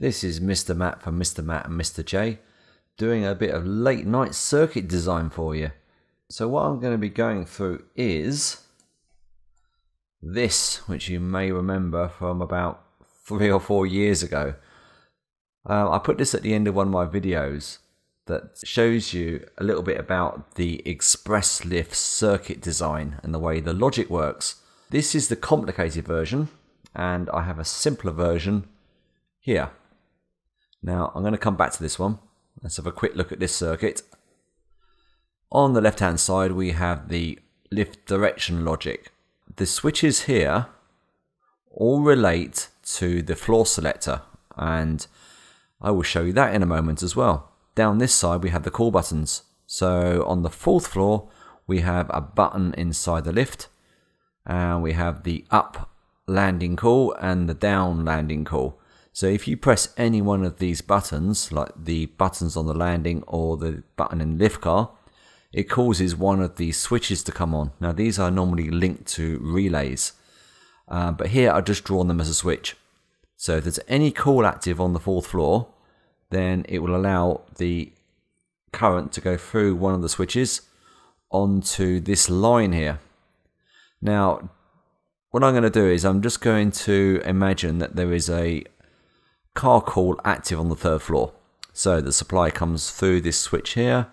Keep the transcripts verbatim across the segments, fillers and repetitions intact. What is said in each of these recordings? This is Mister Matt from Mister Matt and Mister Chay, doing a bit of late night circuit design for you. So what I'm going to be going through is this, which you may remember from about three or four years ago. Uh, I put this at the end of one of my videos that shows you a little bit about the express lift circuit design and the way the logic works. This is the complicated version, and I have a simpler version here. Now I'm going to come back to this one. Let's have a quick look at this circuit. On the left hand side we have the lift direction logic. The switches here all relate to the floor selector, and I will show you that in a moment as well. Down this side we have the call buttons. So on the fourth floor we have a button inside the lift, and we have the up landing call and the down landing call. So if you press any one of these buttons, like the buttons on the landing or the button in the lift car, it causes one of these switches to come on. Now these are normally linked to relays, uh, but here I've just drawn them as a switch. So if there's any call active on the fourth floor, then it will allow the current to go through one of the switches onto this line here. Now what I'm going to do is I'm just going to imagine that there is a car call active on the third floor. So the supply comes through this switch here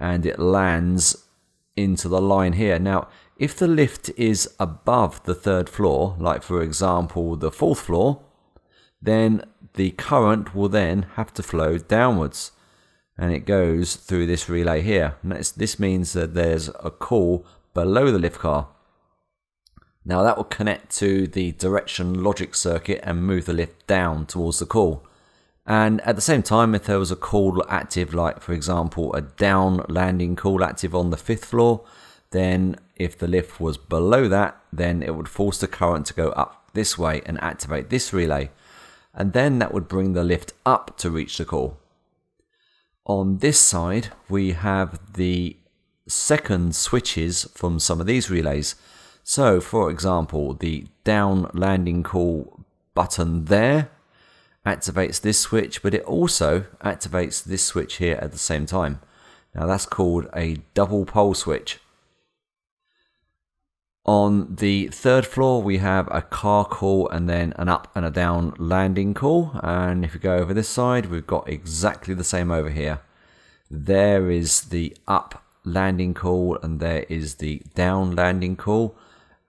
and it lands into the line here. Now if the lift is above the third floor, like for example the fourth floor, then the current will then have to flow downwards, and it goes through this relay here. And that's, this means that there's a call below the lift car. Now that will connect to the direction logic circuit and move the lift down towards the call. And at the same time, if there was a call active, like for example a down landing call active on the fifth floor, then if the lift was below that, then it would force the current to go up this way and activate this relay, and then that would bring the lift up to reach the call. On this side we have the second switches from some of these relays. So for example, the down landing call button there activates this switch, but it also activates this switch here at the same time. Now that's called a double pole switch. On the third floor we have a car call and then an up and a down landing call, and if we go over this side we've got exactly the same over here. There is the up landing call and there is the down landing call,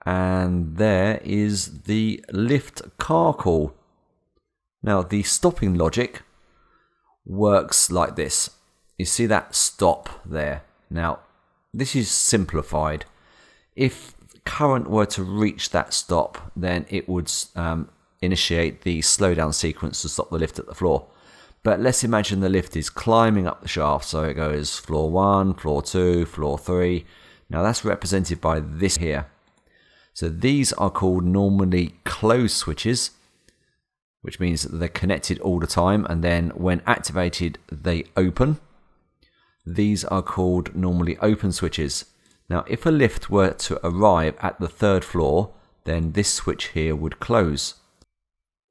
and there is the lift car call. Now the stopping logic works like this. You see that stop there. Now this is simplified. If current were to reach that stop, then it would um, initiate the slowdown sequence to stop the lift at the floor. But let's imagine the lift is climbing up the shaft, so it goes floor one, floor two, floor three. Now that's represented by this here. So these are called normally closed switches, which means that they're connected all the time, and then when activated they open. These are called normally open switches. Now if a lift were to arrive at the third floor, then this switch here would close.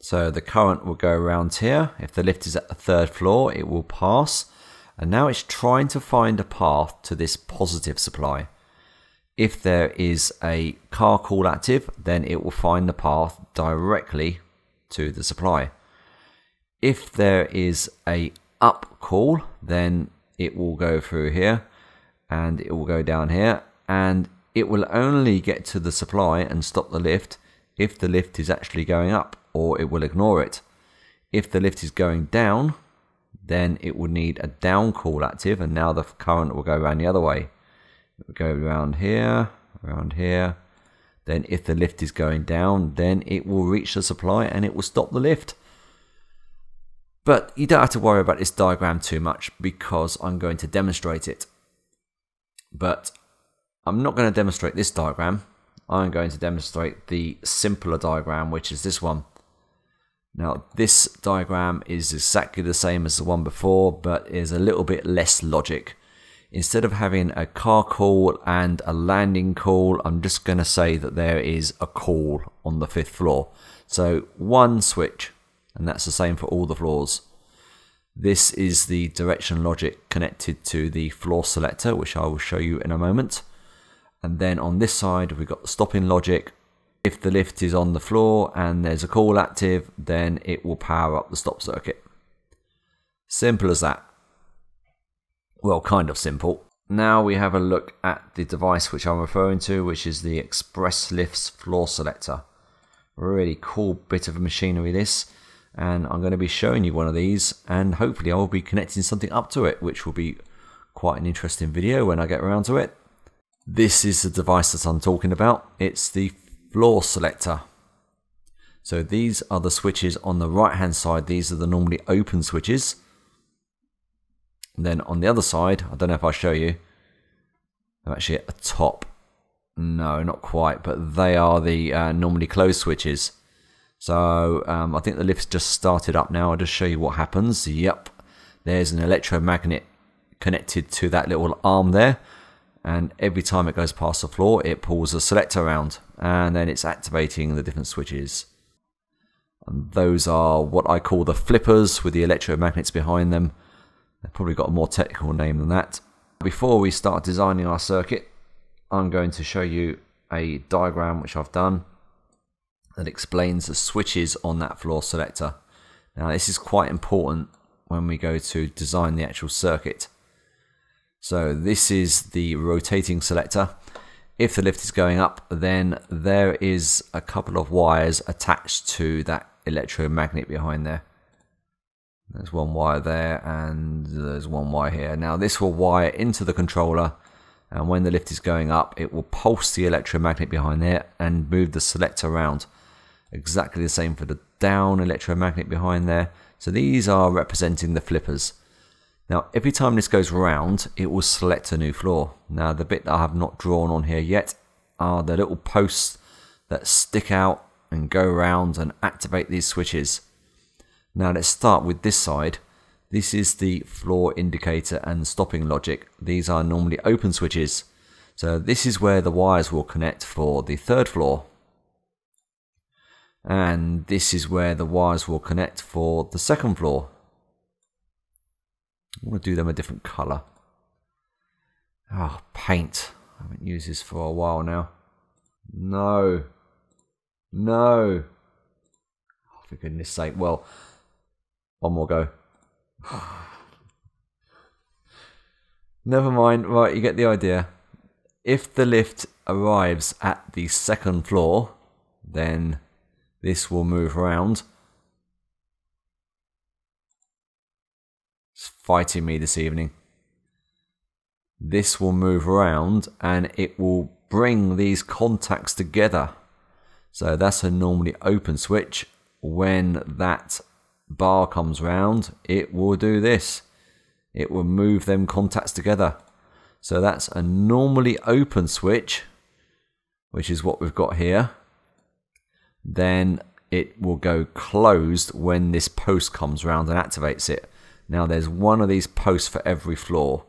So the current will go around here. If the lift is at the third floor, it will pass, and now it's trying to find a path to this positive supply. If there is a car call active, then it will find the path directly to the supply. If there is a up call, then it will go through here and it will go down here, and it will only get to the supply and stop the lift if the lift is actually going up, or it will ignore it. If the lift is going down, then it will need a down call active, and now the current will go around the other way. It will go around here, around here. Then if the lift is going down, then it will reach the supply and it will stop the lift. But you don't have to worry about this diagram too much, because I'm going to demonstrate it. But I'm not going to demonstrate this diagram. I'm going to demonstrate the simpler diagram, which is this one. Now this diagram is exactly the same as the one before, but is a little bit less logic. Instead of having a car call and a landing call, I'm just going to say that there is a call on the fifth floor. So one switch, and that's the same for all the floors. This is the direction logic connected to the floor selector, which I will show you in a moment. And then on this side, we've got the stopping logic. If the lift is on the floor and there's a call active, then it will power up the stop circuit. Simple as that. Well, kind of simple. Now we have a look at the device which I'm referring to, which is the Express Lift's floor selector. Really cool bit of machinery this, and I'm going to be showing you one of these, and hopefully I'll be connecting something up to it, which will be quite an interesting video when I get around to it. This is the device that I'm talking about. It's the floor selector. So these are the switches on the right hand side. These are the normally open switches, and then on the other side, I don't know if I show you, they're actually at the top. No, not quite, but they are the uh, normally closed switches. So um, I think the lift's just started up now. I'll just show you what happens. Yep, there's an electromagnet connected to that little arm there, and every time it goes past the floor, it pulls a selector around, and then it's activating the different switches. And those are what I call the flippers, with the electromagnets behind them. They've probably got a more technical name than that. Before we start designing our circuit, I'm going to show you a diagram which I've done that explains the switches on that floor selector. Now this is quite important when we go to design the actual circuit. So this is the rotating selector. If the lift is going up, then there is a couple of wires attached to that electromagnet behind there. There's one wire there and there's one wire here. Now this will wire into the controller, and when the lift is going up, it will pulse the electromagnet behind there and move the selector around. Exactly the same for the down electromagnet behind there. So these are representing the flippers. Now every time this goes round, it will select a new floor. Now the bit that I have not drawn on here yet are the little posts that stick out and go round and activate these switches. Now let's start with this side. This is the floor indicator and stopping logic. These are normally open switches. So this is where the wires will connect for the third floor. And this is where the wires will connect for the second floor. I'm going to do them a different colour. Ah, oh, paint. I haven't used this for a while now. No. No. Oh, for goodness sake. Well, one more go. Never mind. Right, you get the idea. If the lift arrives at the second floor, then this will move around. It's fighting me this evening. This will move around and it will bring these contacts together. So that's a normally open switch. When that bar comes round, it will do this. It will move them contacts together. So that's a normally open switch, which is what we've got here. Then it will go closed when this post comes round and activates it. Now there's one of these posts for every floor.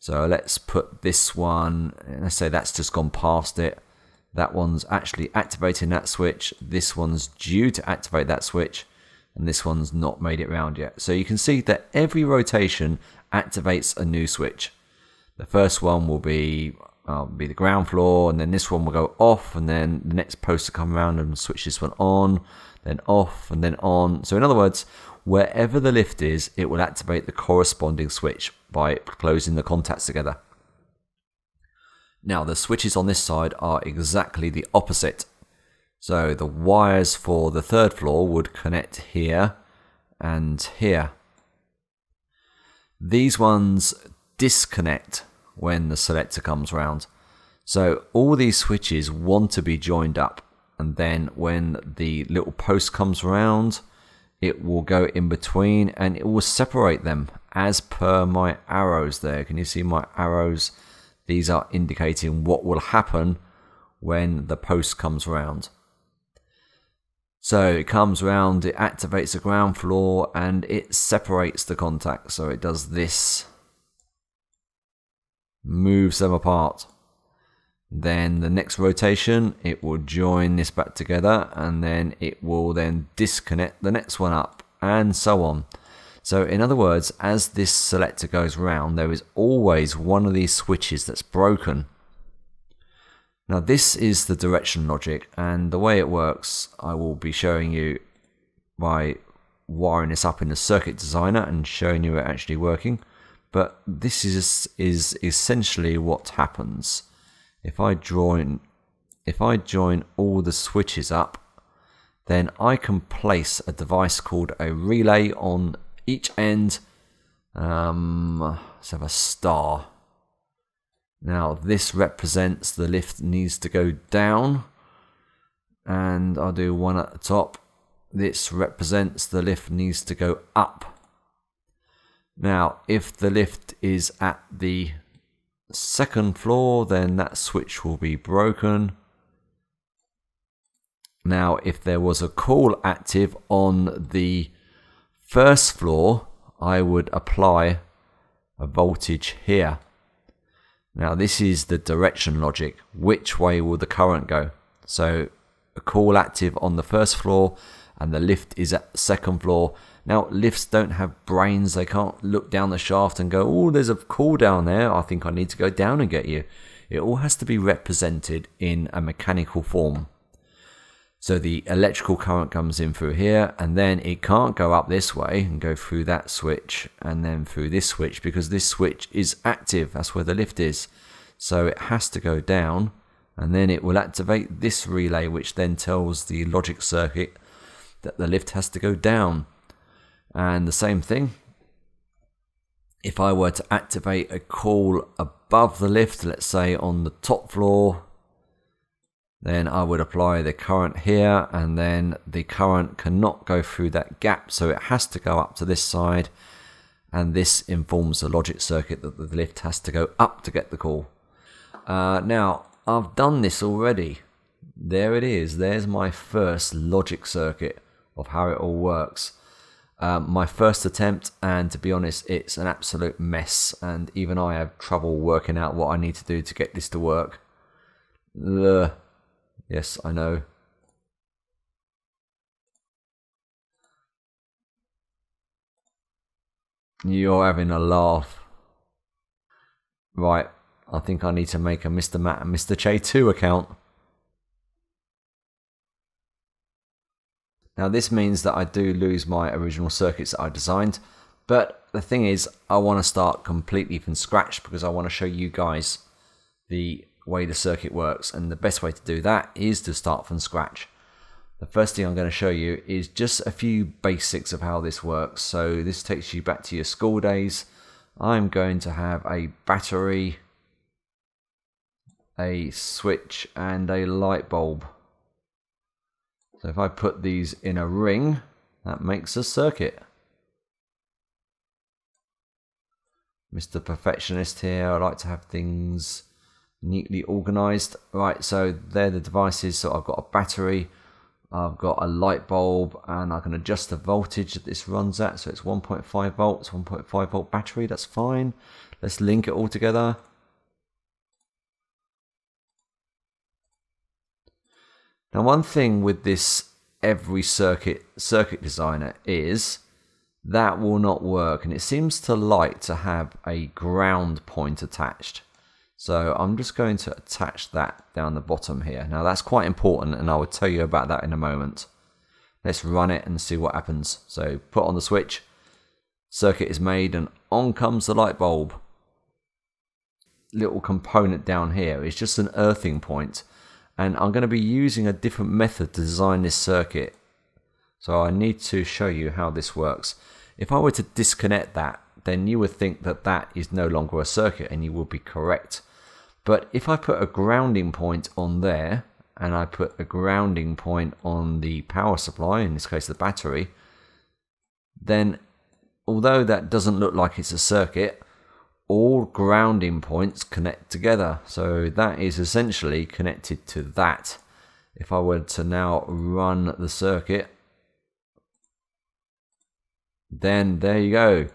So let's put this one, let's say that's just gone past it. That one's actually activating that switch. This one's due to activate that switch. And this one's not made it round yet. So you can see that every rotation activates a new switch. The first one will be uh, be the ground floor, and then this one will go off, and then the next post will come around and switch this one on, then off, and then on. So in other words, wherever the lift is, it will activate the corresponding switch by closing the contacts together. Now the switches on this side are exactly the opposite. So the wires for the third floor would connect here and here. These ones disconnect when the selector comes round. So all these switches want to be joined up, and then when the little post comes round, it will go in between and it will separate them as per my arrows there. Can you see my arrows? These are indicating what will happen when the post comes round. So it comes round, it activates the ground floor, and it separates the contacts. So it does this, moves them apart. Then the next rotation, it will join this back together, and then it will then disconnect the next one up. and so on. So in other words, as this selector goes round, there is always one of these switches that's broken. Now this is the direction logic, and the way it works I will be showing you by wiring this up in the circuit designer and showing you it actually working. But this is is essentially what happens. If I join, if I join all the switches up, then I can place a device called a relay on each end. Um, let's have a star. Now this represents the lift needs to go down, and I'll do one at the top. This represents the lift needs to go up. Now if the lift is at the second floor, then that switch will be broken. Now if there was a call active on the first floor, I would apply a voltage here. Now this is the direction logic. Which way will the current go? So a call active on the first floor and the lift is at the second floor. Now lifts don't have brains. They can't look down the shaft and go, oh, there's a call down there, I think I need to go down and get you. It all has to be represented in a mechanical form. So the electrical current comes in through here, and then it can't go up this way and go through that switch and then through this switch, because this switch is active. That's where the lift is. So it has to go down, and then it will activate this relay, which then tells the logic circuit that the lift has to go down. And the same thing, if I were to activate a call above the lift, let's say on the top floor, then I would apply the current here, and then the current cannot go through that gap, so it has to go up to this side, and this informs the logic circuit that the lift has to go up to get the call. Uh, now, I've done this already. There it is. There's my first logic circuit of how it all works. Um, my first attempt, and to be honest, it's an absolute mess, and even I have trouble working out what I need to do to get this to work. Ugh. Yes, I know. You're having a laugh. Right, I think I need to make a Mister Matt and Mister Chay two account. Now this means that I do lose my original circuits that I designed, but the thing is, I want to start completely from scratch because I want to show you guys the way the circuit works, and the best way to do that is to start from scratch. The first thing I'm going to show you is just a few basics of how this works. So this takes you back to your school days. I'm going to have a battery, a switch, and a light bulb. So if I put these in a ring, that makes a circuit. Mister Perfectionist here, I like to have things neatly organized. Right, so they're the devices. So I've got a battery, I've got a light bulb, and I can adjust the voltage that this runs at. So it's one point five volts, one point five volt battery, that's fine. Let's link it all together. Now one thing with this every circuit circuit designer is that will not work, and it seems to like to have a ground point attached. So I'm just going to attach that down the bottom here. Now that's quite important, and I will tell you about that in a moment. Let's run it and see what happens. So put on the switch, circuit is made, and on comes the light bulb. Little component down here is just an earthing point, and I'm going to be using a different method to design this circuit. So I need to show you how this works. If I were to disconnect that, then you would think that that is no longer a circuit, and you would be correct. But if I put a grounding point on there, and I put a grounding point on the power supply, in this case the battery, then although that doesn't look like it's a circuit, all grounding points connect together. So that is essentially connected to that. If I were to now run the circuit, then there you go.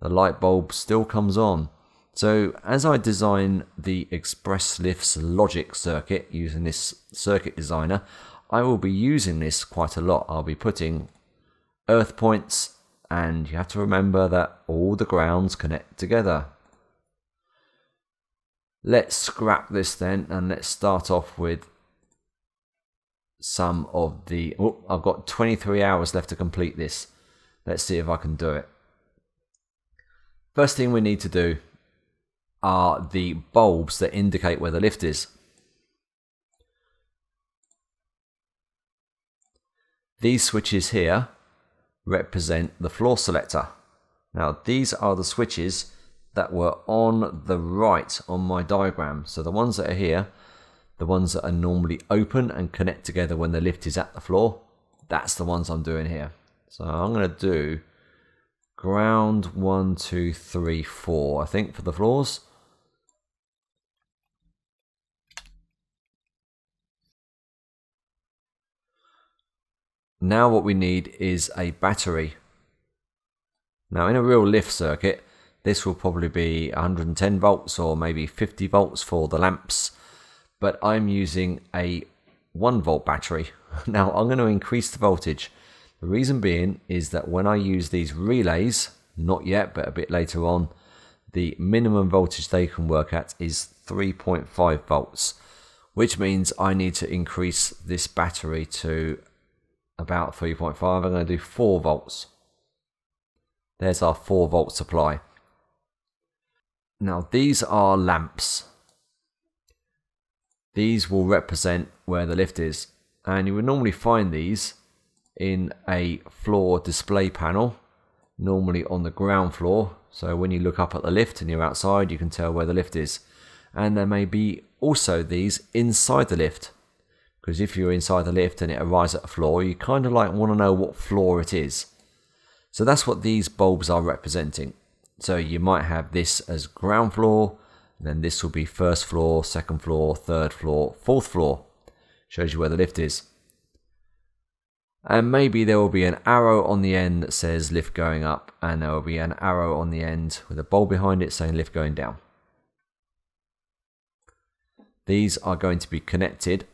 The light bulb still comes on. So as I design the Express Lift's logic circuit using this circuit designer, I will be using this quite a lot. I'll be putting earth points, and you have to remember that all the grounds connect together. Let's scrap this then, and let's start off with some of the... Oh, I've got twenty-three hours left to complete this. Let's see if I can do it. First thing we need to do are the bulbs that indicate where the lift is. These switches here represent the floor selector. Now these are the switches that were on the right on my diagram. So the ones that are here, the ones that are normally open and connect together when the lift is at the floor, that's the ones I'm doing here. So I'm going to do ground one, two, three, four, I think, for the floors. Now what we need is a battery. Now in a real lift circuit, this will probably be one hundred and ten volts or maybe fifty volts for the lamps, but I'm using a one volt battery. Now I'm going to increase the voltage. The reason being is that when I use these relays, not yet, but a bit later on, the minimum voltage they can work at is three point five volts, which means I need to increase this battery to about three point five. I'm going to do four volts. There's our four volt supply. Now these are lamps. These will represent where the lift is, and you would normally find these in a floor display panel, normally on the ground floor. So when you look up at the lift and you're outside, you can tell where the lift is. And there may be also these inside the lift, because if you're inside the lift and it arrives at a floor, you kind of like want to know what floor it is. So that's what these bulbs are representing. So you might have this as ground floor, and then this will be first floor, second floor, third floor, fourth floor. Shows you where the lift is. And maybe there will be an arrow on the end that says lift going up, and there will be an arrow on the end with a bulb behind it saying lift going down. These are going to be connected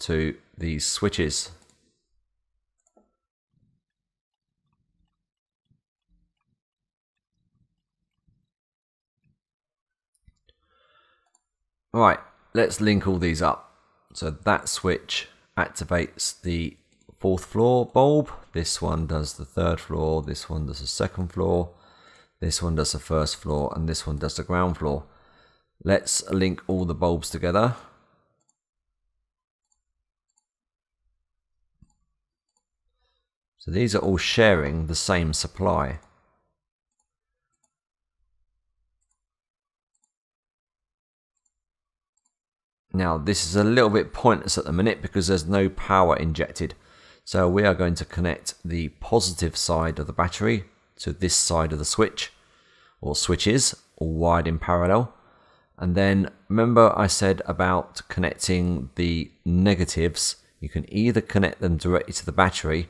to these switches. Right, let's link all these up. So that switch activates the fourth floor bulb, this one does the third floor, this one does the second floor, this one does the first floor, and this one does the ground floor. Let's link all the bulbs together. So these are all sharing the same supply. Now this is a little bit pointless at the minute because there's no power injected. So we are going to connect the positive side of the battery to this side of the switch, or switches, all wired in parallel. And then remember I said about connecting the negatives. You can either connect them directly to the battery,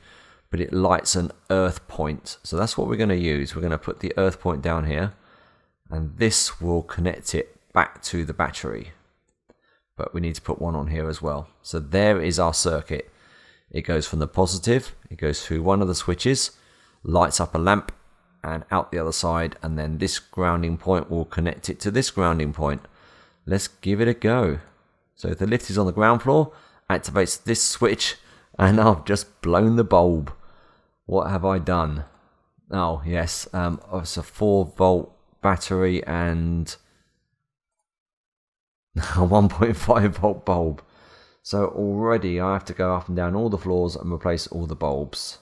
but it lights an earth point. So that's what we're going to use. We're going to put the earth point down here, and this will connect it back to the battery. But we need to put one on here as well. So there is our circuit. It goes from the positive, it goes through one of the switches, lights up a lamp, and out the other side, and then this grounding point will connect it to this grounding point. Let's give it a go. So if the lift is on the ground floor, activates this switch, and I've just blown the bulb. What have I done? Oh yes, um, it's a four volt battery and a one point five volt bulb. So already I have to go up and down all the floors and replace all the bulbs.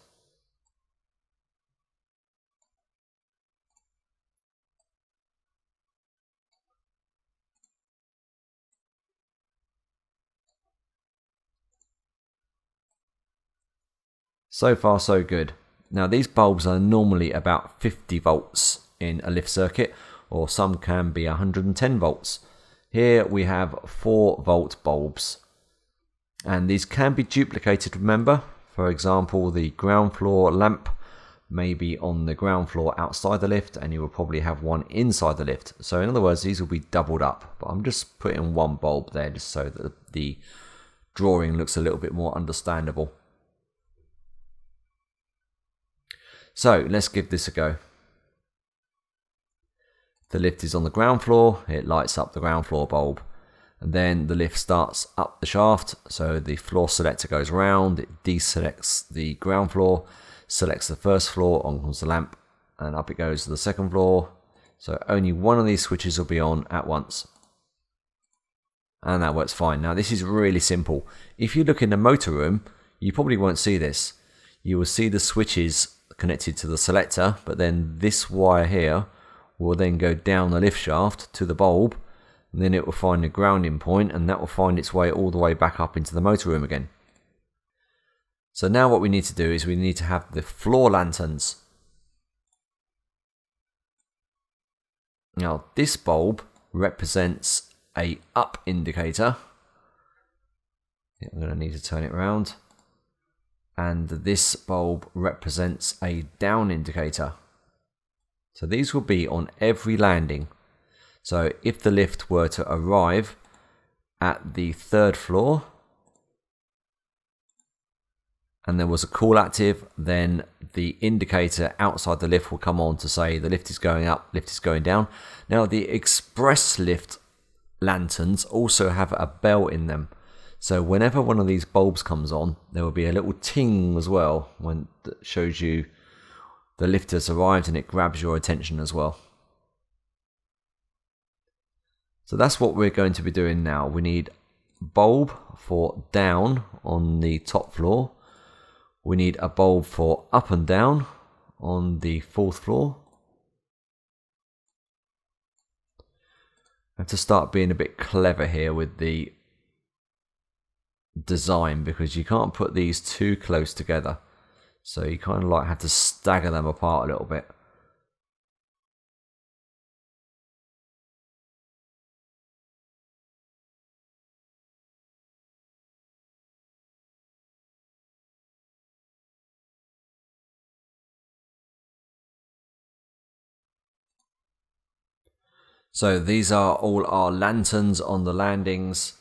So far so good. Now these bulbs are normally about fifty volts in a lift circuit, or some can be one hundred and ten volts. Here we have four volt bulbs. And these can be duplicated, remember. For example, the ground floor lamp may be on the ground floor outside the lift, and you will probably have one inside the lift. So in other words, these will be doubled up. But I'm just putting one bulb there just so that the drawing looks a little bit more understandable. So let's give this a go. The lift is on the ground floor, it lights up the ground floor bulb, and then the lift starts up the shaft. So the floor selector goes round, it deselects the ground floor, selects the first floor, on comes the lamp, and up it goes to the second floor. So only one of these switches will be on at once. And that works fine. Now this is really simple. If you look in the motor room, you probably won't see this. You will see the switches connected to the selector, but then this wire here will then go down the lift shaft to the bulb, and then it will find the grounding point, and that will find its way all the way back up into the motor room again. So now what we need to do is we need to have the floor lanterns. Now this bulb represents a up indicator. I'm going to need to turn it around. And this bulb represents a down indicator. So these will be on every landing. So if the lift were to arrive at the third floor and there was a call active, then the indicator outside the lift will come on to say the lift is going up, lift is going down. Now the express lift lanterns also have a bell in them. So whenever one of these bulbs comes on, there will be a little ting as well when that shows you the lift has arrived, and it grabs your attention as well. So that's what we're going to be doing now. We need bulb for down on the top floor. We need a bulb for up and down on the fourth floor. I have to start being a bit clever here with the design, because you can't put these too close together, so you kind of like have to stagger them apart a little bit. So these are all our lanterns on the landings.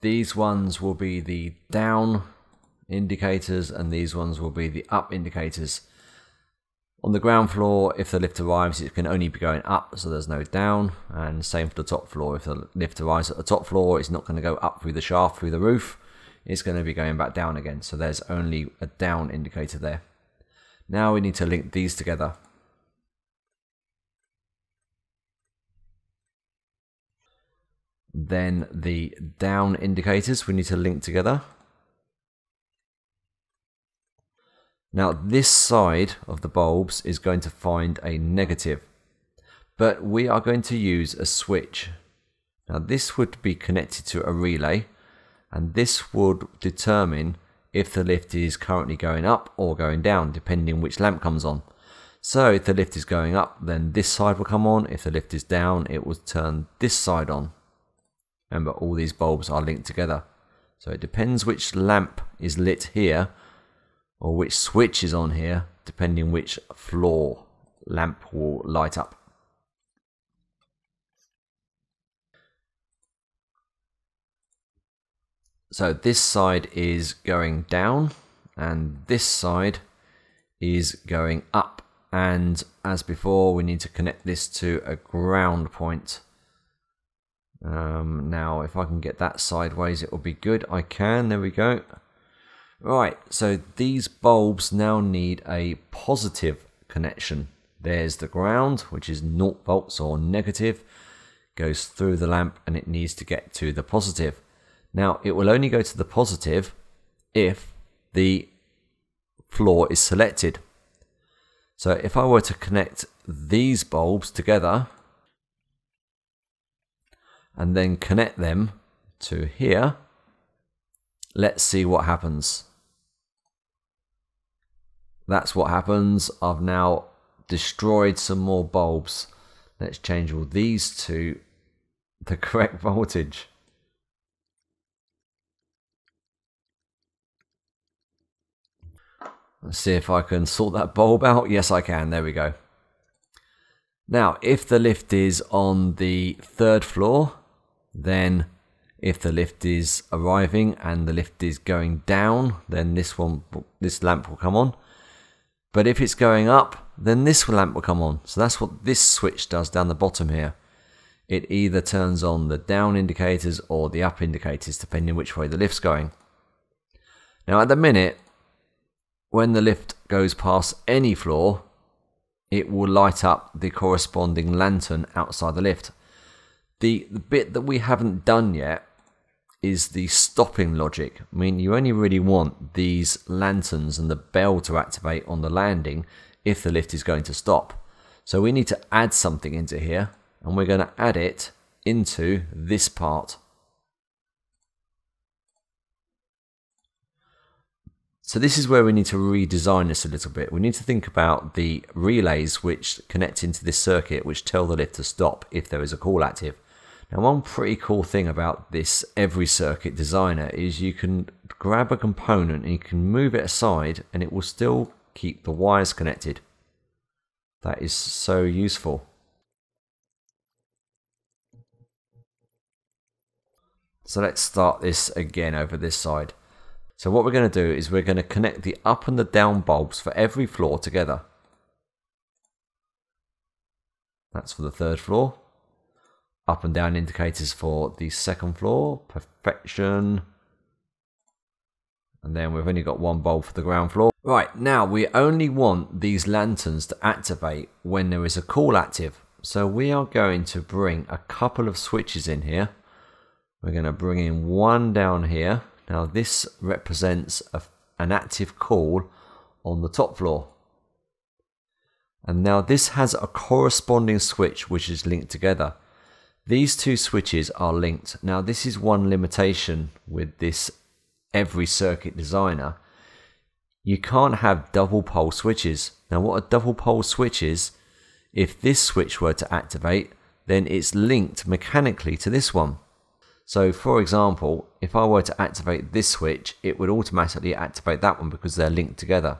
These ones will be the down indicators, and these ones will be the up indicators. On the ground floor, if the lift arrives, it can only be going up, so there's no down, and same for the top floor. If the lift arrives at the top floor, it's not going to go up through the shaft, through the roof. It's going to be going back down again, so there's only a down indicator there. Now we need to link these together. Then the down indicators we need to link together. Now this side of the bulbs is going to find a negative, but we are going to use a switch. Now this would be connected to a relay, and this would determine if the lift is currently going up or going down, depending which lamp comes on. So if the lift is going up, then this side will come on. If the lift is down, it will turn this side on. Remember, all these bulbs are linked together. So it depends which lamp is lit here, or which switch is on here, depending which floor lamp will light up. So this side is going down, and this side is going up. And as before, we need to connect this to a ground point. Um, now if I can get that sideways, it will be good. I can, there we go. Right, so these bulbs now need a positive connection. There's the ground, which is zero volts or negative, goes through the lamp, and it needs to get to the positive. Now it will only go to the positive if the floor is selected. So if I were to connect these bulbs together and then connect them to here, let's see what happens. That's what happens. I've now destroyed some more bulbs. Let's change all these to the correct voltage. Let's see if I can sort that bulb out. Yes, I can. There we go. Now, if the lift is on the third floor, then if the lift is arriving and the lift is going down, then this one, this lamp will come on. But if it's going up, then this lamp will come on. So that's what this switch does down the bottom here. It either turns on the down indicators or the up indicators, depending which way the lift's going. Now at the minute, when the lift goes past any floor, it will light up the corresponding lantern outside the lift. The, the bit that we haven't done yet is the stopping logic. I mean, you only really want these lanterns and the bell to activate on the landing if the lift is going to stop. So we need to add something into here, and we're going to add it into this part. So this is where we need to redesign this a little bit. We need to think about the relays which connect into this circuit, which tell the lift to stop if there is a call active. Now, one pretty cool thing about this EveryCircuit designer is you can grab a component and you can move it aside and it will still keep the wires connected. That is so useful. So let's start this again over this side. So what we're going to do is we're going to connect the up and the down bulbs for every floor together. That's for the third floor. Up and down indicators for the second floor. Perfection. And then we've only got one bulb for the ground floor. Right, now we only want these lanterns to activate when there is a call active. So we are going to bring a couple of switches in here. We're going to bring in one down here. Now this represents a, an active call on the top floor. And now this has a corresponding switch which is linked together. These two switches are linked. Now this is one limitation with this EveryCircuit designer. You can't have double pole switches. Now what a double pole switch is, if this switch were to activate, then it's linked mechanically to this one. So for example, if I were to activate this switch, it would automatically activate that one because they're linked together.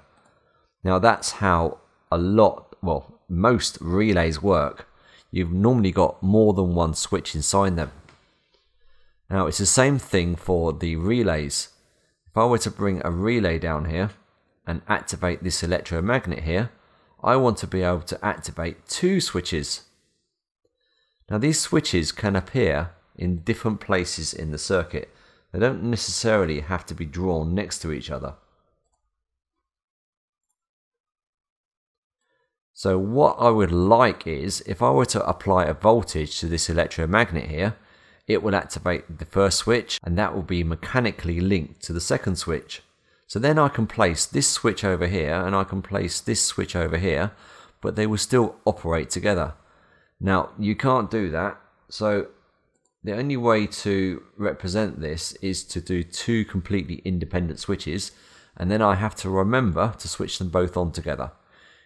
Now that's how a lot, well, most relays work. You've normally got more than one switch inside them. Now it's the same thing for the relays. If I were to bring a relay down here and activate this electromagnet here, I want to be able to activate two switches. Now these switches can appear in different places in the circuit. They don't necessarily have to be drawn next to each other. So what I would like is, if I were to apply a voltage to this electromagnet here, it will activate the first switch and that will be mechanically linked to the second switch. So then I can place this switch over here and I can place this switch over here, but they will still operate together. Now you can't do that, so the only way to represent this is to do two completely independent switches, and then I have to remember to switch them both on together.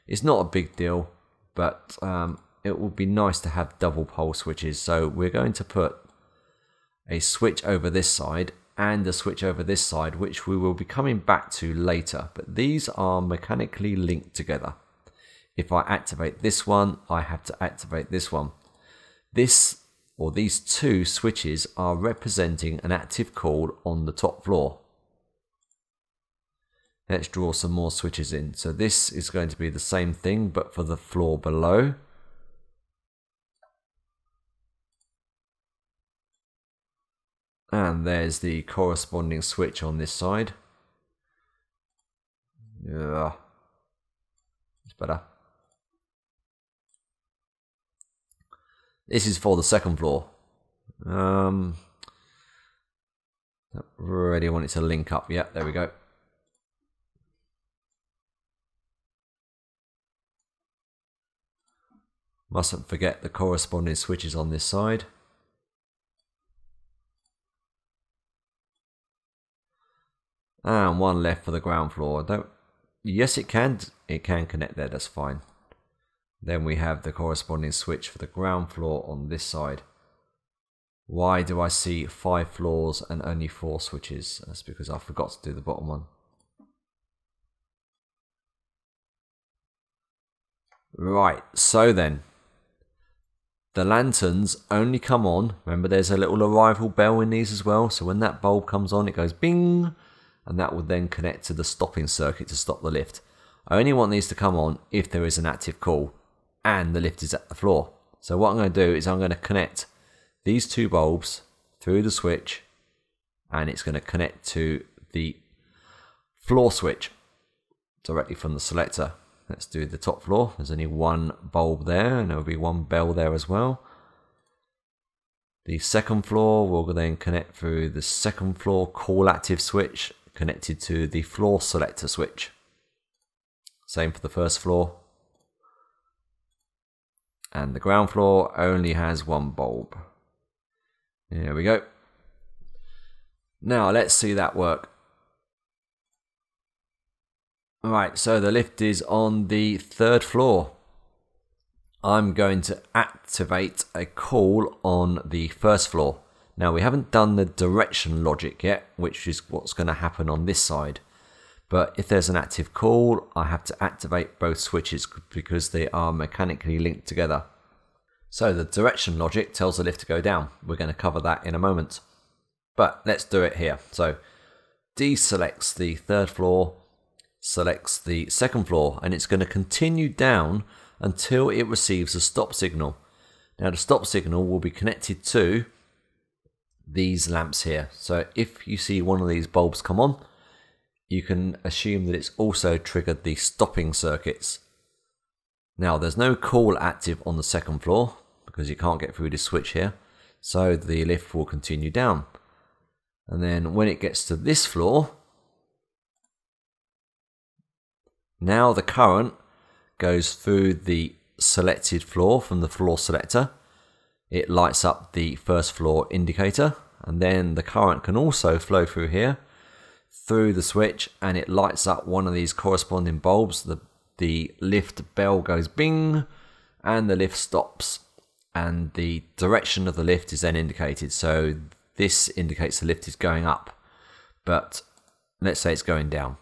It's not a big deal, but um, it would be nice to have double pole switches. So we're going to put a switch over this side and a switch over this side, which we will be coming back to later. But these are mechanically linked together. If I activate this one, I have to activate this one. This or these two switches are representing an active call on the top floor. Let's draw some more switches in. So this is going to be the same thing, but for the floor below. And there's the corresponding switch on this side. Yeah, it's better. This is for the second floor. Um, don't really want it to link up. Yeah, there we go. Mustn't forget the corresponding switches on this side. And one left for the ground floor. Don't, yes, it can, it can connect there, that's fine. Then we have the corresponding switch for the ground floor on this side. Why do I see five floors and only four switches? That's because I forgot to do the bottom one. Right, so then, the lanterns only come on. Remember, there's a little arrival bell in these as well. So when that bulb comes on, it goes bing, and that would then connect to the stopping circuit to stop the lift. I only want these to come on if there is an active call and the lift is at the floor. So what I'm going to do is I'm going to connect these two bulbs through the switch, and it's going to connect to the floor switch directly from the selector. Let's do the top floor. There's only one bulb there, and there will be one bell there as well. The second floor will then connect through the second floor call active switch connected to the floor selector switch. Same for the first floor. And the ground floor only has one bulb. There we go. Now let's see that work. Alright, so the lift is on the third floor. I'm going to activate a call on the first floor. Now we haven't done the direction logic yet, which is what's going to happen on this side. But if there's an active call, I have to activate both switches because they are mechanically linked together. So the direction logic tells the lift to go down. We're going to cover that in a moment. But let's do it here. So deselects the third floor, selects the second floor, and it's going to continue down until it receives a stop signal. Now the stop signal will be connected to these lamps here. So if you see one of these bulbs come on, you can assume that it's also triggered the stopping circuits. Now there's no call active on the second floor because you can't get through this switch here, so the lift will continue down. And then when it gets to this floor, now the current goes through the selected floor from the floor selector. It lights up the first floor indicator, and then the current can also flow through here through the switch, and it lights up one of these corresponding bulbs. The, the lift bell goes bing and the lift stops, and the direction of the lift is then indicated. So this indicates the lift is going up, but let's say it's going down.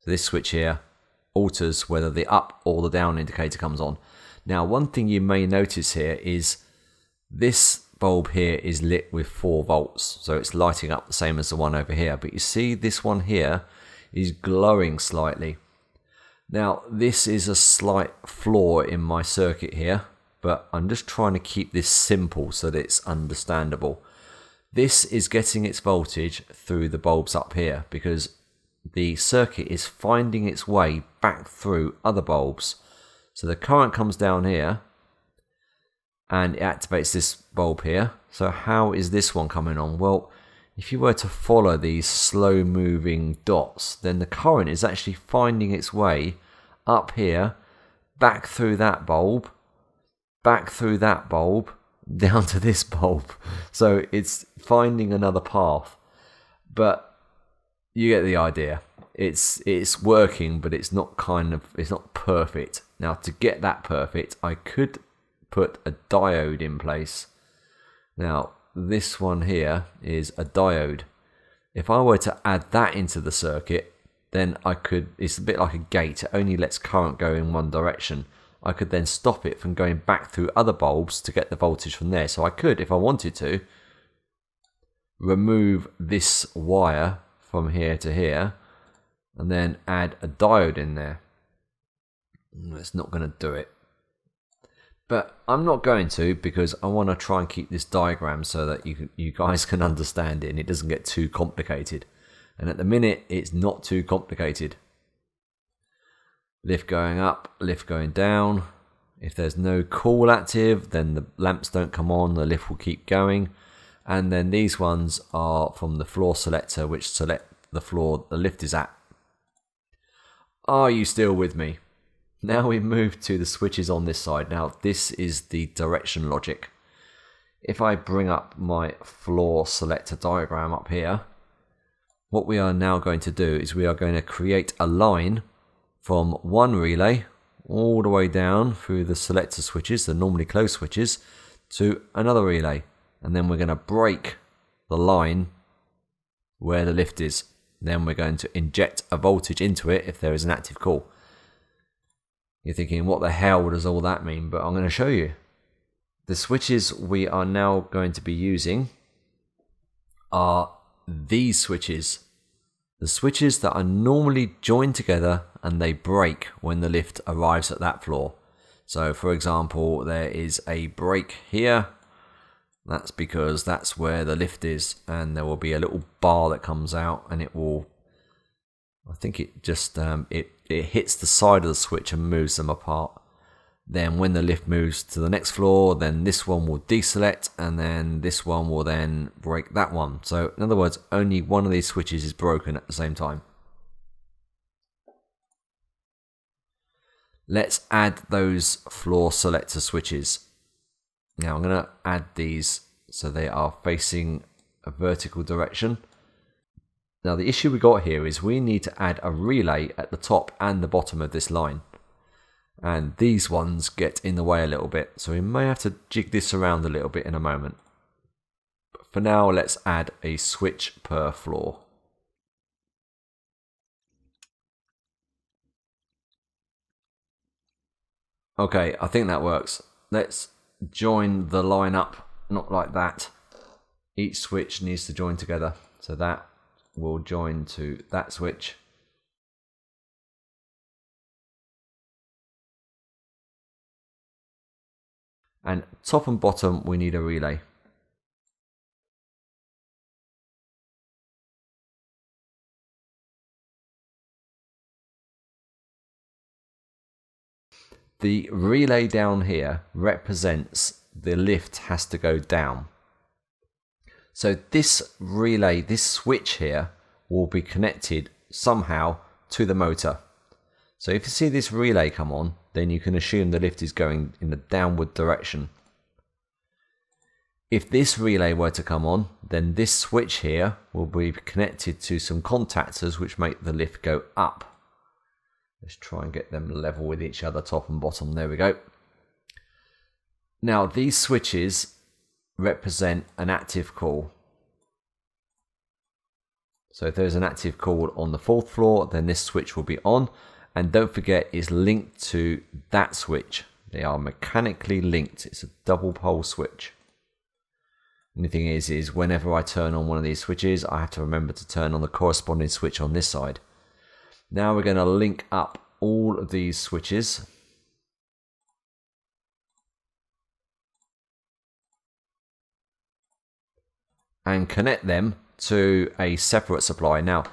So this switch here alters whether the up or the down indicator comes on. Now one thing you may notice here is this bulb here is lit with four volts, so it's lighting up the same as the one over here, but you see this one here is glowing slightly. Now this is a slight flaw in my circuit here, but I'm just trying to keep this simple so that it's understandable. This is getting its voltage through the bulbs up here because the circuit is finding its way back through other bulbs. So the current comes down here and it activates this bulb here. So how is this one coming on? Well, if you were to follow these slow moving dots, then the current is actually finding its way up here, back through that bulb, back through that bulb, down to this bulb. So it's finding another path. But you get the idea. It's it's working, but it's not kind of it's not perfect. Now to get that perfect, I could put a diode in place. Now this one here is a diode. If I were to add that into the circuit, then I could. It's a bit like a gate. It only lets current go in one direction. I could then stop it from going back through other bulbs to get the voltage from there. So I could, if I wanted to, remove this wire from here to here and then add a diode in there. It's not going to do it, but I'm not going to, because I want to try and keep this diagram so that you, can, you guys can understand it and it doesn't get too complicated. And at the minute it's not too complicated. Lift going up, lift going down. If there's no call active, then the lamps don't come on, the lift will keep going. And then these ones are from the floor selector, which select the floor the lift is at. Are you still with me? Now we move to the switches on this side. Now this is the direction logic. If I bring up my floor selector diagram up here, what we are now going to do is we are going to create a line from one relay all the way down through the selector switches, the normally closed switches, to another relay. And then we're going to break the line where the lift is. Then we're going to inject a voltage into it if there is an active call. You're thinking, what the hell does all that mean? But I'm going to show you. The switches we are now going to be using are these switches. The switches that are normally joined together and they break when the lift arrives at that floor. So for example, there is a break here. That's because that's where the lift is, and there will be a little bar that comes out, and it will, I think it just, um, it, it hits the side of the switch and moves them apart. Then when the lift moves to the next floor, then this one will deselect, and then this one will then break that one. So in other words, only one of these switches is broken at the same time. Let's add those floor selector switches. Now I'm going to add these so they are facing a vertical direction. Now the issue we got here is we need to add a relay at the top and the bottom of this line. And these ones get in the way a little bit, so we may have to jig this around a little bit in a moment. But for now, let's add a switch per floor. Okay, I think that works. Let's join the line up, not like that. Each switch needs to join together, so that will join to that switch. And top and bottom, we need a relay. The relay down here represents the lift has to go down. So this relay, this switch here, will be connected somehow to the motor. So if you see this relay come on, then you can assume the lift is going in the downward direction. If this relay were to come on, then this switch here will be connected to some contactors which make the lift go up. Let's try and get them level with each other, top and bottom. There we go. Now these switches represent an active call. So if there's an active call on the fourth floor, then this switch will be on. And don't forget, it's linked to that switch. They are mechanically linked. It's a double pole switch. And the thing is, is whenever I turn on one of these switches, I have to remember to turn on the corresponding switch on this side. Now we're going to link up all of these switches. And connect them to a separate supply. Now,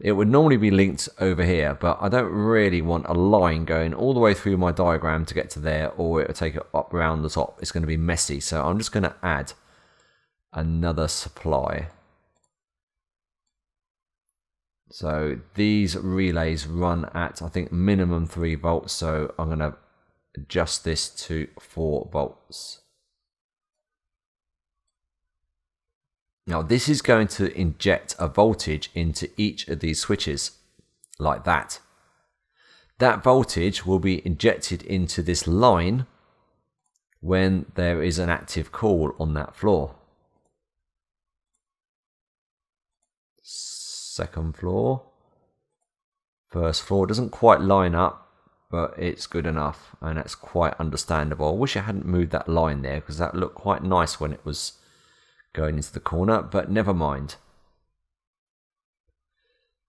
it would normally be linked over here, but I don't really want a line going all the way through my diagram to get to there, or it will take it up around the top. It's going to be messy, so I'm just going to add another supply. So these relays run at, I think, minimum three volts, so I'm going to adjust this to four volts. Now this is going to inject a voltage into each of these switches, like that. That voltage will be injected into this line when there is an active call on that floor. Second floor, first floor, doesn't quite line up, but it's good enough, and that's quite understandable. I wish I hadn't moved that line there, because that looked quite nice when it was going into the corner, but never mind.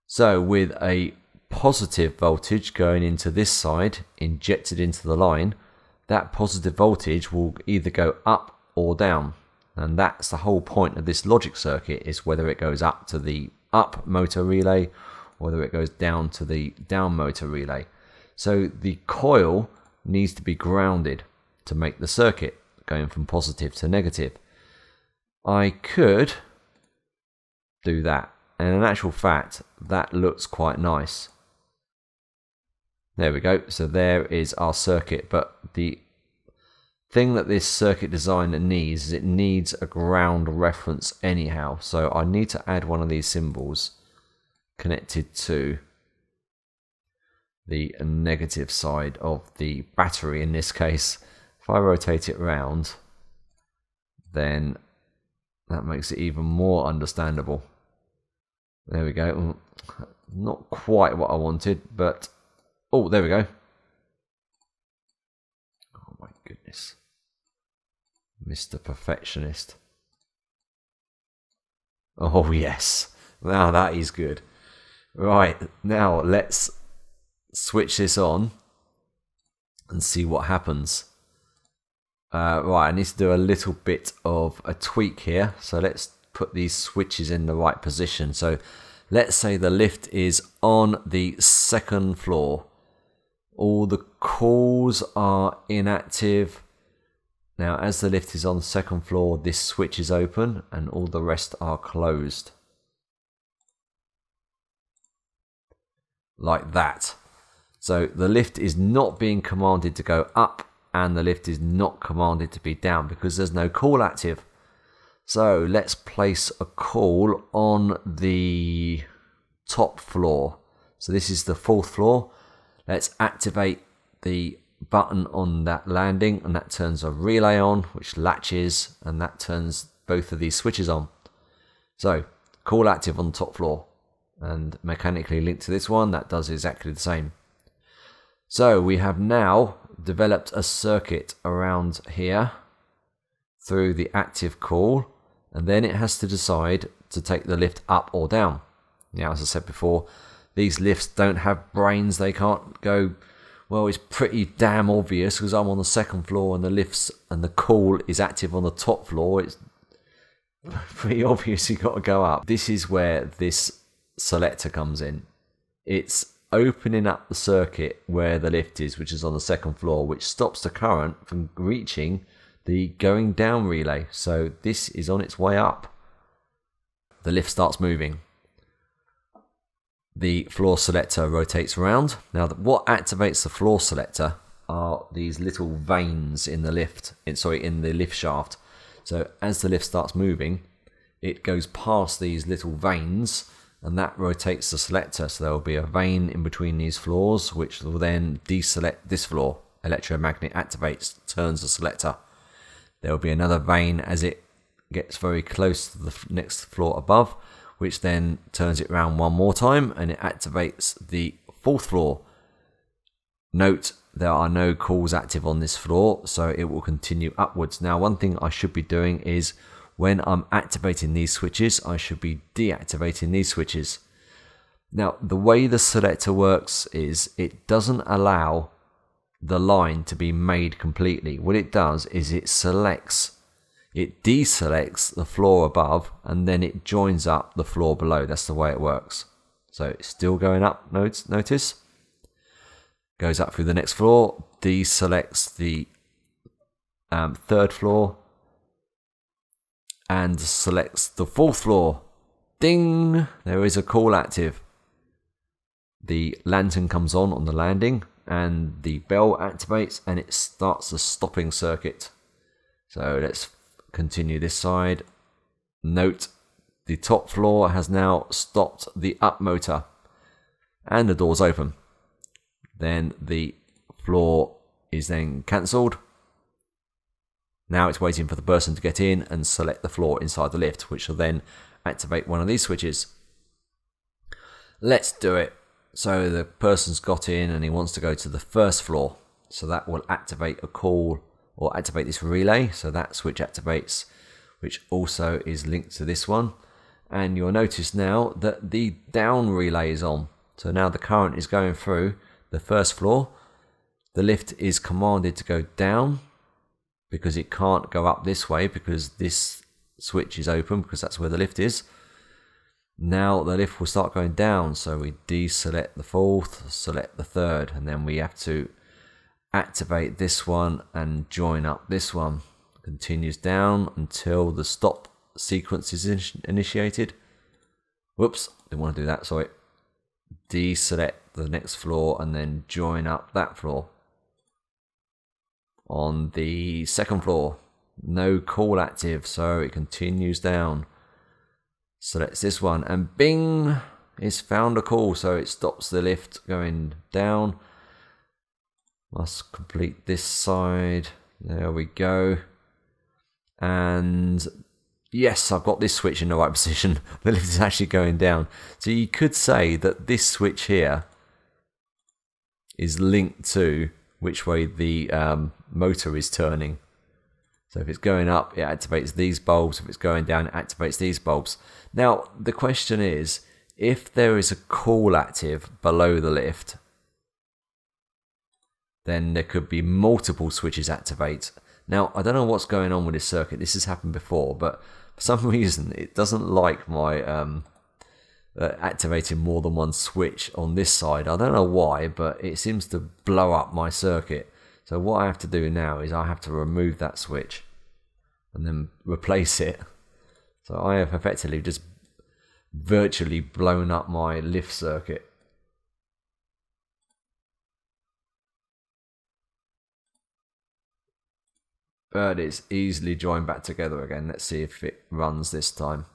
So with a positive voltage going into this side, injected into the line, that positive voltage will either go up or down. And that's the whole point of this logic circuit, is whether it goes up to the up motor relay, whether it goes down to the down motor relay. So the coil needs to be grounded to make the circuit, going from positive to negative. I could do that, and in actual fact that looks quite nice. There we go, so there is our circuit, but the thing that this circuit designer needs is it needs a ground reference anyhow, so I need to add one of these symbols connected to the negative side of the battery in this case. If I rotate it round, then that makes it even more understandable. There we go. Not quite what I wanted, but... oh, there we go. Oh my goodness. Mister Perfectionist. Oh yes. Now that is good. Right, now let's switch this on and see what happens. Uh, right, I need to do a little bit of a tweak here. So let's put these switches in the right position. So let's say the lift is on the second floor. All the calls are inactive. Now, as the lift is on the second floor, this switch is open and all the rest are closed. Like that. So the lift is not being commanded to go up and the lift is not commanded to be down because there's no call active. So let's place a call on the top floor. So this is the fourth floor. Let's activate the button on that landing and that turns a relay on, which latches, and that turns both of these switches on. So call active on the top floor, and mechanically linked to this one, that does exactly the same. So we have now developed a circuit around here through the active call, and then it has to decide to take the lift up or down. Now, as I said before, these lifts don't have brains. They can't go, well, it's pretty damn obvious because I'm on the second floor and the lifts and the call is active on the top floor. It's pretty obvious you've got to go up. This is where this selector comes in. It's opening up the circuit where the lift is, which is on the second floor, which stops the current from reaching the going down relay. So this is on its way up. The lift starts moving. The floor selector rotates around. Now, what activates the floor selector are these little vanes in the lift, in, sorry, in the lift shaft. So as the lift starts moving, it goes past these little vanes and that rotates the selector. So there will be a vane in between these floors, which will then deselect this floor. Electromagnet activates, turns the selector. There will be another vane as it gets very close to the next floor above, which then turns it round one more time and it activates the fourth floor. Note there are no calls active on this floor, so it will continue upwards. Now, one thing I should be doing is when I'm activating these switches, I should be deactivating these switches. Now, the way the selector works is it doesn't allow the line to be made completely. What it does is it selects, it deselects the floor above and then it joins up the floor below. That's the way it works. So it's still going up, notice, goes up through the next floor, deselects the um, third floor and selects the fourth floor. Ding, there is a call active. The lantern comes on on the landing and the bell activates and it starts the stopping circuit. So let's continue this side. Note the top floor has now stopped the up motor and the doors open. Then the floor is then cancelled. Now it's waiting for the person to get in and select the floor inside the lift, which will then activate one of these switches. Let's do it. So the person's got in and he wants to go to the first floor. So that will activate a call or activate this relay. So that switch activates, which also is linked to this one. And you'll notice now that the down relay is on. So now the current is going through the first floor. The lift is commanded to go down because it can't go up this way because this switch is open because that's where the lift is. Now the lift will start going down, so we deselect the fourth, select the third, and then we have to activate this one and join up this one. Continues down until the stop sequence is in initiated. Whoops, didn't want to do that, sorry. Deselect the next floor and then join up that floor. On the second floor, no call active, so it continues down. Selects this one and bing, it's found a call, so it stops the lift going down. Must complete this side, there we go. And yes, I've got this switch in the right position. The lift is actually going down. So you could say that this switch here is linked to which way the um, motor is turning. So if it's going up, it activates these bulbs. If it's going down, it activates these bulbs. Now, the question is, if there is a call active below the lift, then there could be multiple switches activate. Now, I don't know what's going on with this circuit. This has happened before, but for some reason, it doesn't like my um, uh, activating more than one switch on this side. I don't know why, but it seems to blow up my circuit. So what I have to do now is I have to remove that switch and then replace it. So I have effectively just virtually blown up my lift circuit. But it's easily joined back together again. Let's see if it runs this time.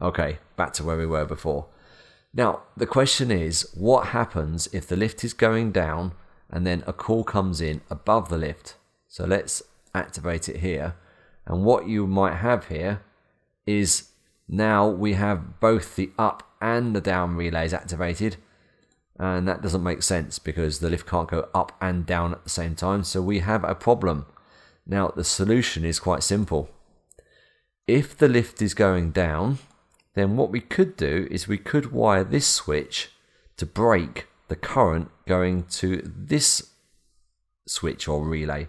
Okay, back to where we were before. Now, the question is, what happens if the lift is going down and then a call comes in above the lift? So let's activate it here. And what you might have here is now we have both the up and the down relays activated. And that doesn't make sense because the lift can't go up and down at the same time. So we have a problem. Now, the solution is quite simple. If the lift is going down, then what we could do is we could wire this switch to break the current going to this switch or relay.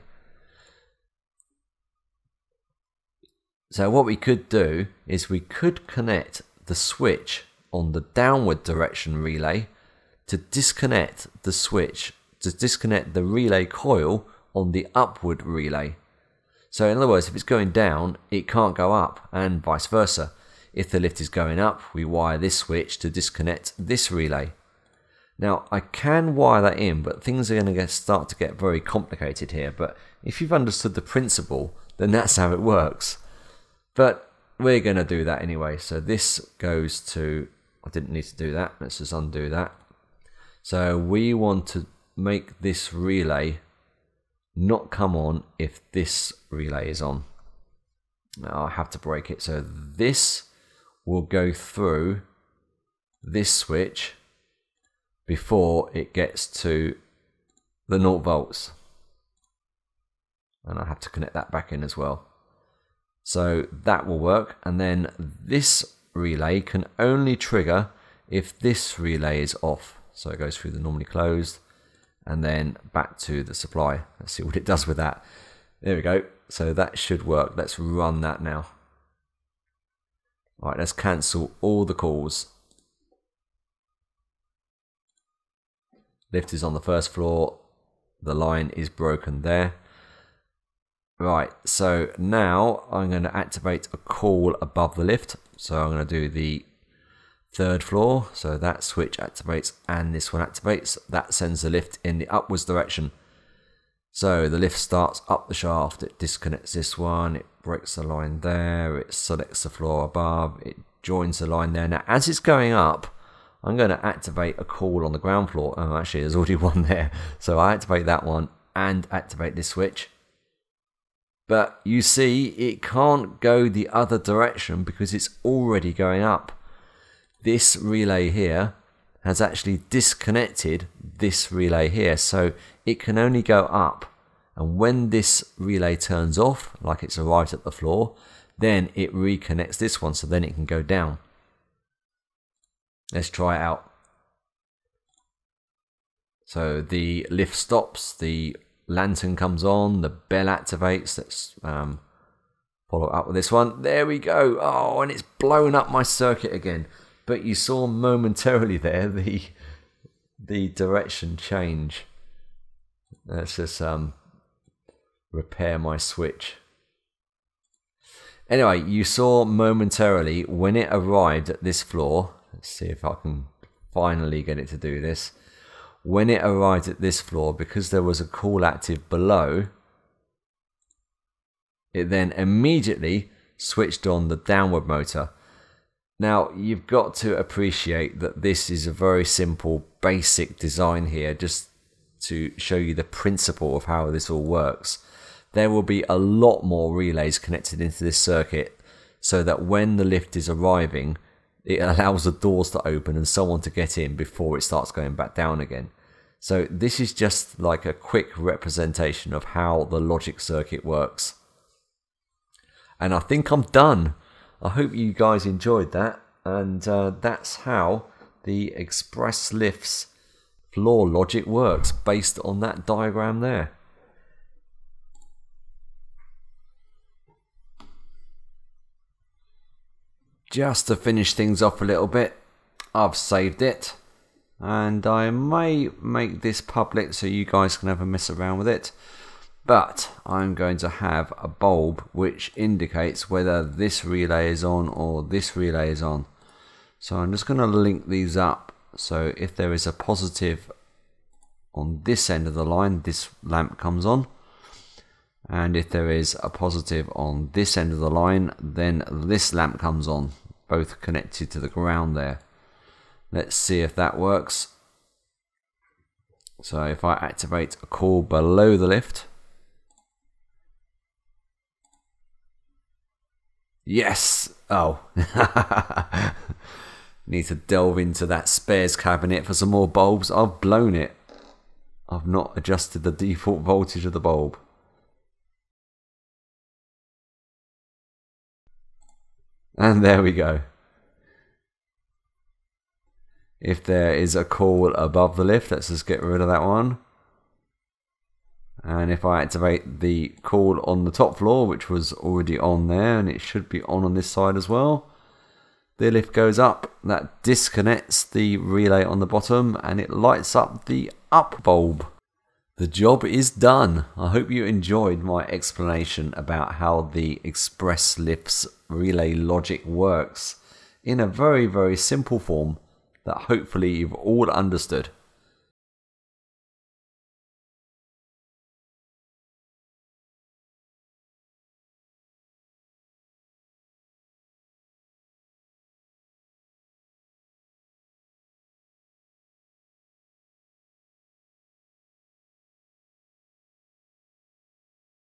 So what we could do is we could connect the switch on the downward direction relay to disconnect the switch, to disconnect the relay coil on the upward relay. So in other words, if it's going down, it can't go up, and vice versa. If the lift is going up, we wire this switch to disconnect this relay. Now, I can wire that in, but things are going to get, start to get very complicated here. But if you've understood the principle, then that's how it works. But we're going to do that anyway. So this goes to... I didn't need to do that. Let's just undo that. So we want to make this relay not come on if this relay is on. Now I have to break it. So this will go through this switch before it gets to the zero volts. And I have to connect that back in as well. So that will work. And then this relay can only trigger if this relay is off. So it goes through the normally closed and then back to the supply. Let's see what it does with that. There we go. So that should work. Let's run that now. All right, let's cancel all the calls. Lift is on the first floor. The line is broken there. Right, so now I'm going to activate a call above the lift. So I'm going to do the third floor, so that switch activates and this one activates. That sends the lift in the upwards direction. So the lift starts up the shaft, it disconnects this one, it breaks the line there, it selects the floor above, it joins the line there. Now as it's going up, I'm going to activate a call on the ground floor. Oh, actually there's already one there. So I activate that one and activate this switch. But you see, it can't go the other direction because it's already going up. This relay here has actually disconnected this relay here, so it can only go up, and when this relay turns off, like it's arrived at the floor, then it reconnects this one, so then it can go down. Let's try it out. So the lift stops, the lantern comes on, the bell activates. Let's um, follow up with this one. There we go. Oh, and it's blown up my circuit again. But you saw momentarily there the the direction change. Let's just um, repair my switch. Anyway, you saw momentarily when it arrived at this floor. Let's see if I can finally get it to do this. When it arrived at this floor, because there was a call active below, it then immediately switched on the downward motor. Now, you've got to appreciate that this is a very simple, basic design here, just to show you the principle of how this all works. There will be a lot more relays connected into this circuit, so that when the lift is arriving, it allows the doors to open and someone to get in before it starts going back down again. So this is just like a quick representation of how the logic circuit works. And I think I'm done. I hope you guys enjoyed that, and uh, that's how the Express Lift's floor logic works based on that diagram there. Just to finish things off a little bit, I've saved it, and I may make this public so you guys can have a mess around with it, but I'm going to have a bulb which indicates whether this relay is on or this relay is on. So I'm just going to link these up, so if there is a positive on this end of the line, this lamp comes on, and if there is a positive on this end of the line, then this lamp comes on, both connected to the ground there. Let's see if that works. So if I activate a core below the lift, yes. Oh, need to delve into that spares cabinet for some more bulbs. I've blown it. I've not adjusted the default voltage of the bulb. And there we go. If there is a coil above the lift, let's just get rid of that one. And if I activate the coil on the top floor, which was already on there, and it should be on on this side as well, the lift goes up. That disconnects the relay on the bottom, and it lights up the up bulb. The job is done. I hope you enjoyed my explanation about how the Express Lift's relay logic works in a very, very simple form that hopefully you've all understood.